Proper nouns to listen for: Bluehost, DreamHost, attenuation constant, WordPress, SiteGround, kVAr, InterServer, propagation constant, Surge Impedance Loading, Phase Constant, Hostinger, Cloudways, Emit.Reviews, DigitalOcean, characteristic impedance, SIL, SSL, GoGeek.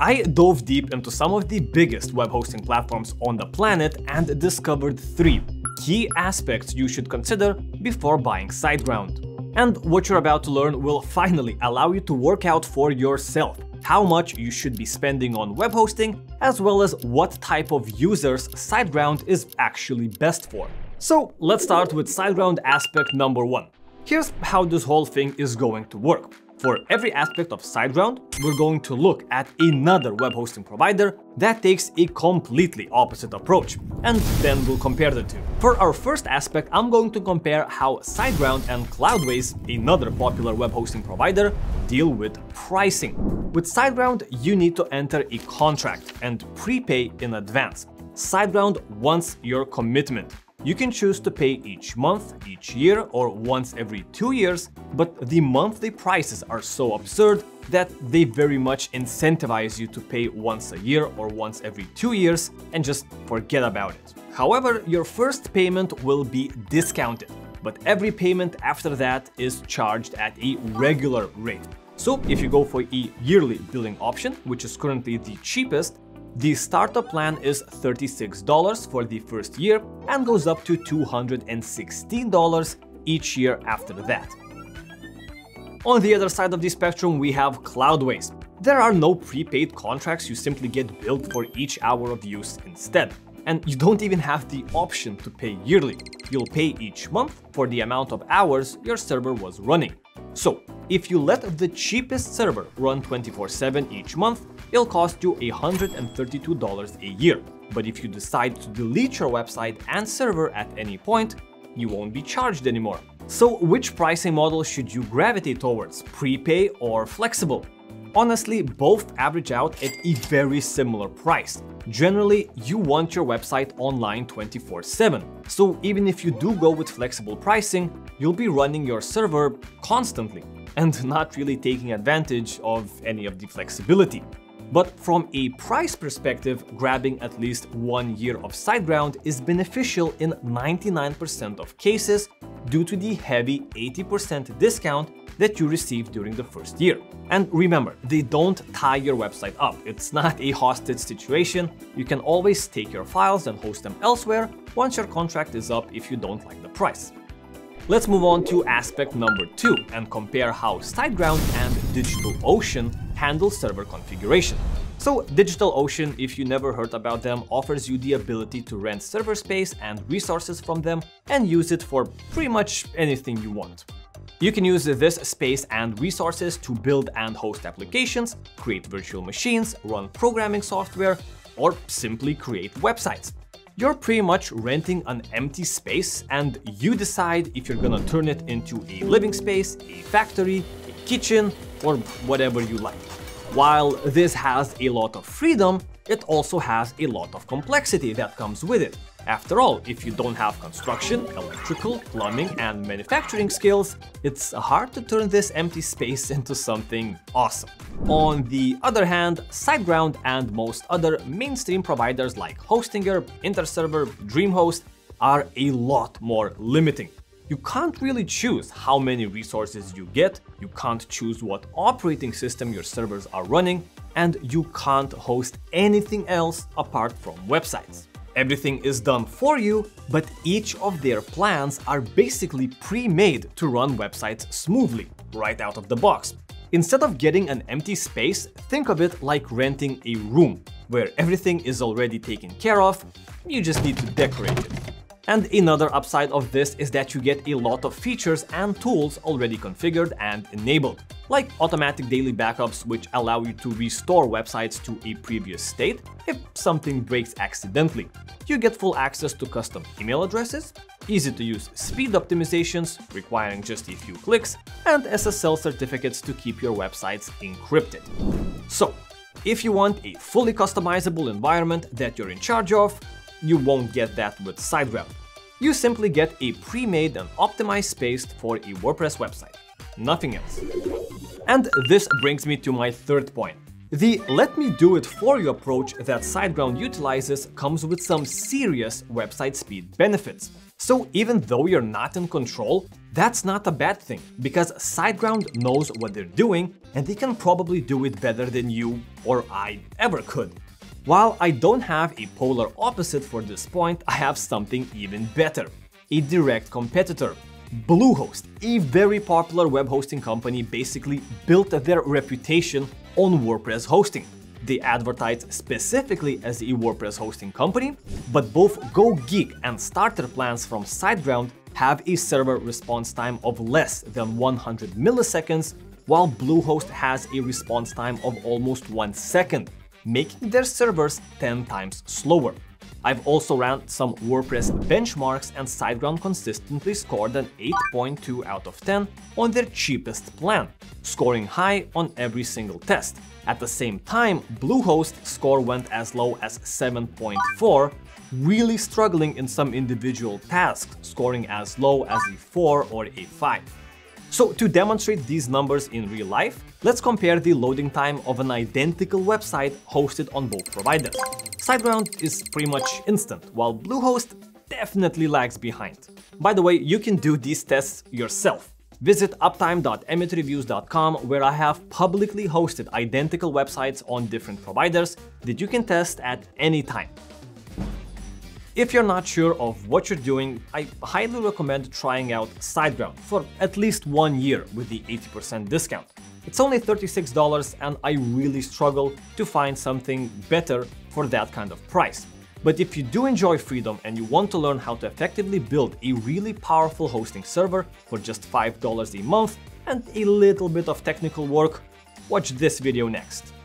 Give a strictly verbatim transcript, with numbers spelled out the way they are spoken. I dove deep into some of the biggest web hosting platforms on the planet and discovered three key aspects you should consider before buying SiteGround. And what you're about to learn will finally allow you to work out for yourself how much you should be spending on web hosting, as well as what type of users SiteGround is actually best for. So let's start with SiteGround aspect number one. Here's how this whole thing is going to work. For every aspect of SiteGround, we're going to look at another web hosting provider that takes a completely opposite approach, and then we'll compare the two. For our first aspect, I'm going to compare how SiteGround and Cloudways, another popular web hosting provider, deal with pricing. With SiteGround, you need to enter a contract and prepay in advance. SiteGround wants your commitment. You can choose to pay each month, each year, or once every two years, but the monthly prices are so absurd that they very much incentivize you to pay once a year or once every two years and just forget about it. However, your first payment will be discounted, but every payment after that is charged at a regular rate. So if you go for a yearly billing option, which is currently the cheapest, the starter plan is thirty-six dollars for the first year and goes up to two hundred sixteen dollars each year after that. On the other side of the spectrum, we have Cloudways. There are no prepaid contracts, you simply get billed for each hour of use instead. And you don't even have the option to pay yearly. You'll pay each month for the amount of hours your server was running. So, if you let the cheapest server run twenty-four seven each month, it'll cost you one hundred thirty-two dollars a year. But if you decide to delete your website and server at any point, you won't be charged anymore. So which pricing model should you gravitate towards, prepay or flexible? Honestly, both average out at a very similar price. Generally, you want your website online twenty-four seven. So even if you do go with flexible pricing, you'll be running your server constantly and not really taking advantage of any of the flexibility. But from a price perspective, grabbing at least one year of SiteGround is beneficial in ninety-nine percent of cases due to the heavy eighty percent discount that you receive during the first year. And remember, they don't tie your website up. It's not a hostage situation. You can always take your files and host them elsewhere once your contract is up if you don't like the price. Let's move on to aspect number two and compare how SiteGround and DigitalOcean handle server configuration. So DigitalOcean, if you never heard about them, offers you the ability to rent server space and resources from them and use it for pretty much anything you want. You can use this space and resources to build and host applications, create virtual machines, run programming software, or simply create websites. You're pretty much renting an empty space and you decide if you're gonna turn it into a living space, a factory, a kitchen, or whatever you like. While this has a lot of freedom, it also has a lot of complexity that comes with it. After all, if you don't have construction, electrical, plumbing, and manufacturing skills, it's hard to turn this empty space into something awesome. On the other hand, SiteGround and most other mainstream providers like Hostinger, InterServer, DreamHost are a lot more limiting. You can't really choose how many resources you get, you can't choose what operating system your servers are running, and you can't host anything else apart from websites. Everything is done for you, but each of their plans are basically pre-made to run websites smoothly, right out of the box. Instead of getting an empty space, think of it like renting a room, where everything is already taken care of, you just need to decorate it. And another upside of this is that you get a lot of features and tools already configured and enabled, like automatic daily backups, which allow you to restore websites to a previous state if something breaks accidentally. You get full access to custom email addresses, easy-to-use speed optimizations requiring just a few clicks, and S S L certificates to keep your websites encrypted. So, if you want a fully customizable environment that you're in charge of, you won't get that with SiteGround. You simply get a pre-made and optimized space for a WordPress website. Nothing else. And this brings me to my third point. The let me do it for you approach that SiteGround utilizes comes with some serious website speed benefits. So even though you're not in control, that's not a bad thing, because SiteGround knows what they're doing and they can probably do it better than you or I ever could. While I don't have a polar opposite for this point, I have something even better. A direct competitor. Bluehost, a very popular web hosting company, basically built their reputation on WordPress hosting. They advertise specifically as a WordPress hosting company, but both GoGeek and starter plans from SiteGround have a server response time of less than one hundred milliseconds, while Bluehost has a response time of almost one second, making their servers ten times slower. I've also ran some WordPress benchmarks, and SiteGround consistently scored an eight point two out of ten on their cheapest plan, scoring high on every single test. At the same time, Bluehost's score went as low as seven point four, really struggling in some individual tasks, scoring as low as a four or a five. So to demonstrate these numbers in real life, let's compare the loading time of an identical website hosted on both providers. SiteGround is pretty much instant, while Bluehost definitely lags behind. By the way, you can do these tests yourself. Visit uptime dot emit reviews dot com, where I have publicly hosted identical websites on different providers that you can test at any time. If you're not sure of what you're doing, I highly recommend trying out SiteGround for at least one year with the eighty percent discount. It's only thirty-six dollars, and I really struggle to find something better for that kind of price. But if you do enjoy freedom and you want to learn how to effectively build a really powerful hosting server for just five dollars a month and a little bit of technical work, watch this video next.